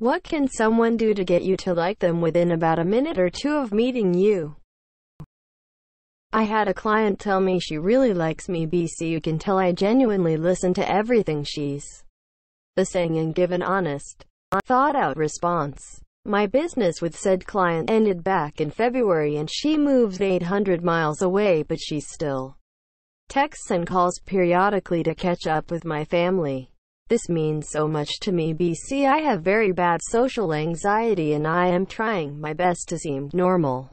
What can someone do to get you to like them within about a minute or two of meeting you? I had a client tell me she really likes me BC. You can tell I genuinely listen to everything she's saying and give an honest, thought-out response. My business with said client ended back in February and she moves 800 miles away, but she still texts and calls periodically to catch up with my family. This means so much to me BC. I have very bad social anxiety and I am trying my best to seem normal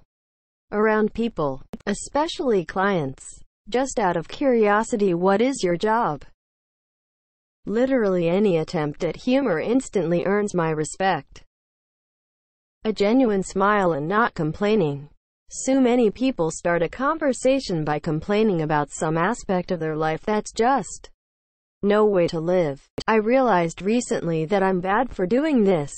around people, especially clients. Just out of curiosity, what is your job? Literally any attempt at humor instantly earns my respect. A genuine smile and not complaining. So many people start a conversation by complaining about some aspect of their life that's just no way to live. I realized recently that I'm bad for doing this.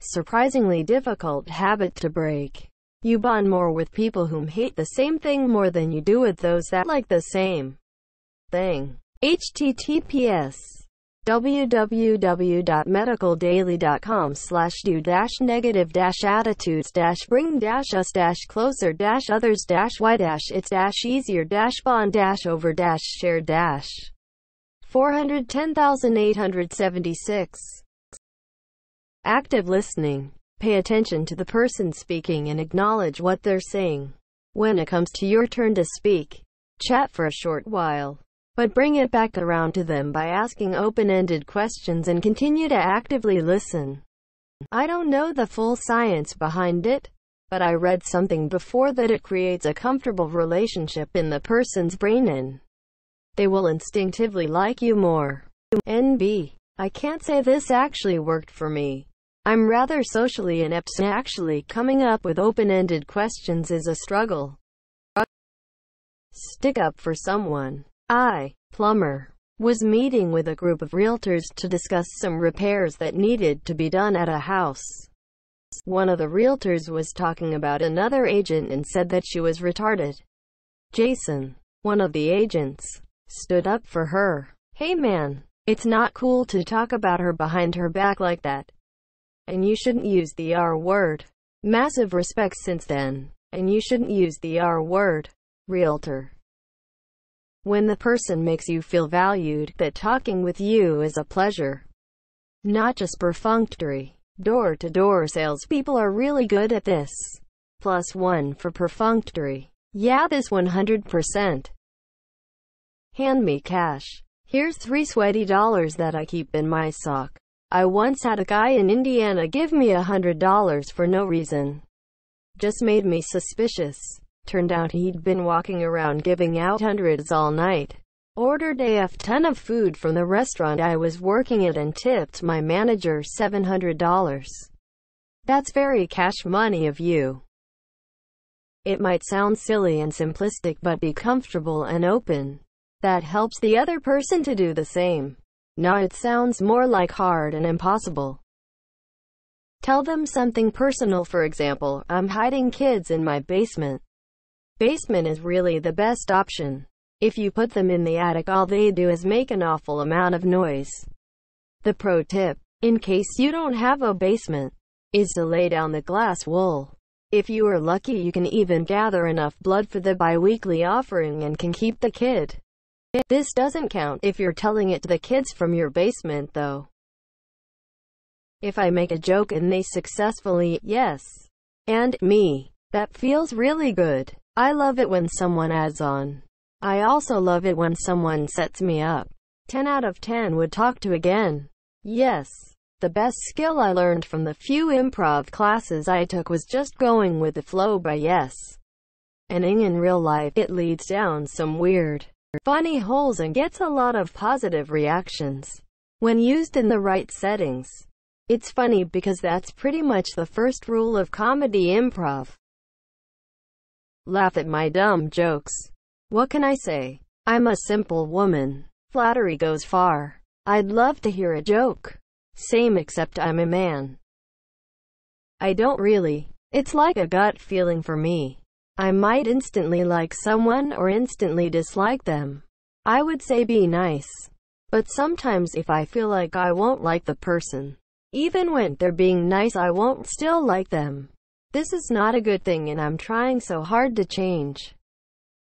Surprisingly difficult habit to break. You bond more with people whom hate the same thing more than you do with those that like the same thing. HTTPS www.medicaldaily.com/do-negatives-attitudes-bring-us-closure-others-why-it's-easier-bond-over-share-410876. Active listening. Pay attention to the person speaking and acknowledge what they're saying. When it comes to your turn to speak, chat for a short while, but bring it back around to them by asking open-ended questions and continue to actively listen. I don't know the full science behind it, but I read something before that it creates a comfortable relationship in the person's brain and they will instinctively like you more. NB. I can't say this actually worked for me. I'm rather socially inept, and actually coming up with open-ended questions is a struggle. Stick up for someone. I, plumber, was meeting with a group of realtors to discuss some repairs that needed to be done at a house. One of the realtors was talking about another agent and said that she was retarded. Jason, one of the agents, stood up for her. Hey man, it's not cool to talk about her behind her back like that. And you shouldn't use the R word. Massive respect since then. And you shouldn't use the R word. Realtor. When the person makes you feel valued, that talking with you is a pleasure, not just perfunctory. Door-to-door salespeople are really good at this. Plus one for perfunctory. Yeah, this 100%. Hand me cash. Here's $3 sweaty that I keep in my sock. I once had a guy in Indiana give me $100 for no reason. Just made me suspicious. Turned out he'd been walking around giving out hundreds all night. Ordered a ton of food from the restaurant I was working at and tipped my manager $700. That's very cash money of you. It might sound silly and simplistic, but be comfortable and open. That helps the other person to do the same. Now it sounds more like hard and impossible. Tell them something personal. For example, I'm hiding kids in my basement. Basement is really the best option. If you put them in the attic, all they do is make an awful amount of noise. The pro tip, in case you don't have a basement, is to lay down the glass wool. If you are lucky, you can even gather enough blood for the bi-weekly offering and can keep the kid. This doesn't count if you're telling it to the kids from your basement though. If I make a joke and they successfully, yes, and me, that feels really good. I love it when someone adds on. I also love it when someone sets me up. 10 out of 10 would talk to again. Yes. The best skill I learned from the few improv classes I took was just going with the flow by yes and ing. In real life, it leads down some weird, funny holes and gets a lot of positive reactions when used in the right settings. It's funny because that's pretty much the first rule of comedy improv. Laugh at my dumb jokes. What can I say? I'm a simple woman. Flattery goes far. I'd love to hear a joke. Same, except I'm a man. I don't really. It's like a gut feeling for me. I might instantly like someone or instantly dislike them. I would say be nice. But sometimes if I feel like I won't like the person, Even when they're being nice, I won't still like them. This is not a good thing, and I'm trying so hard to change.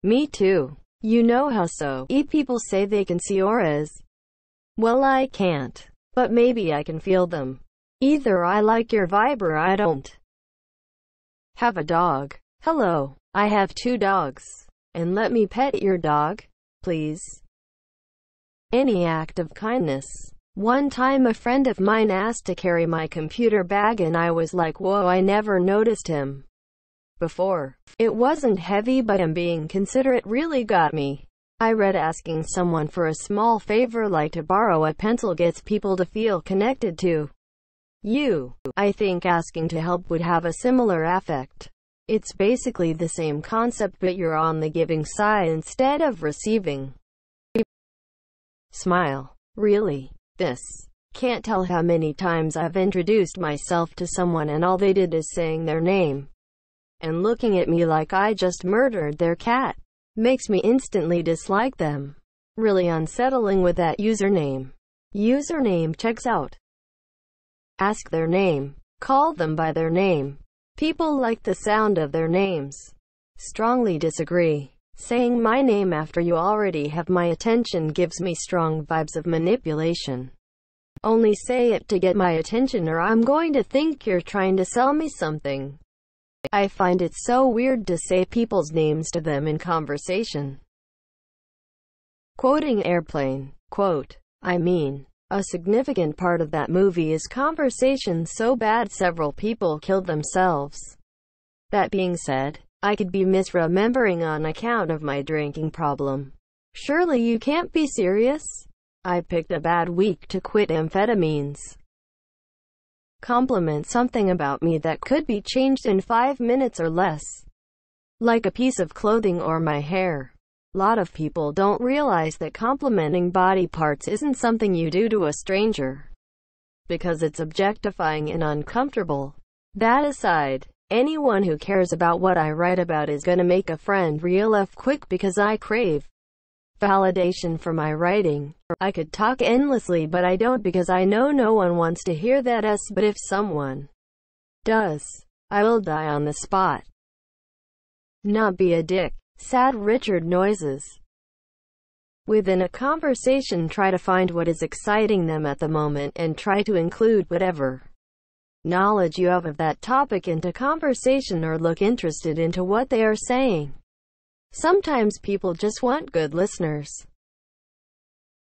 Me too. You know how so. People say they can see auras. Well, I can't. But maybe I can feel them. Either I like your vibe or I don't. Have a dog. Hello. I have 2 dogs. And let me pet your dog, please. Any act of kindness. One time a friend of mine asked to carry my computer bag, and I was like, whoa, I never noticed him before. It wasn't heavy, but him being considerate really got me. I read asking someone for a small favor like to borrow a pencil gets people to feel connected to you. I think asking to help would have a similar effect. It's basically the same concept, but you're on the giving side instead of receiving. Smile. Really. This. Can't tell how many times I've introduced myself to someone and all they did is saying their name and looking at me like I just murdered their cat. Makes me instantly dislike them. Really unsettling with that username. Username checks out. Ask their name. Call them by their name. People like the sound of their names. Strongly disagree. Saying my name after you already have my attention gives me strong vibes of manipulation. Only say it to get my attention, or I'm going to think you're trying to sell me something. I find it so weird to say people's names to them in conversation. Quoting Airplane, quote, I mean, a significant part of that movie is conversation so bad several people killed themselves. That being said, I could be misremembering on account of my drinking problem. Surely you can't be serious? I picked a bad week to quit amphetamines. Compliment something about me that could be changed in 5 minutes or less. Like a piece of clothing or my hair. Lot of people don't realize that complimenting body parts isn't something you do to a stranger, because it's objectifying and uncomfortable. That aside, anyone who cares about what I write about is gonna make a friend real f quick, because I crave validation for my writing. I could talk endlessly, but I don't, because I know no one wants to hear that s, but if someone does, I will die on the spot. Not be a dick. Sad Richard noises. Within a conversation, try to find what is exciting them at the moment and try to include whatever knowledge you have of that topic into conversation, or look interested into what they are saying. Sometimes people just want good listeners.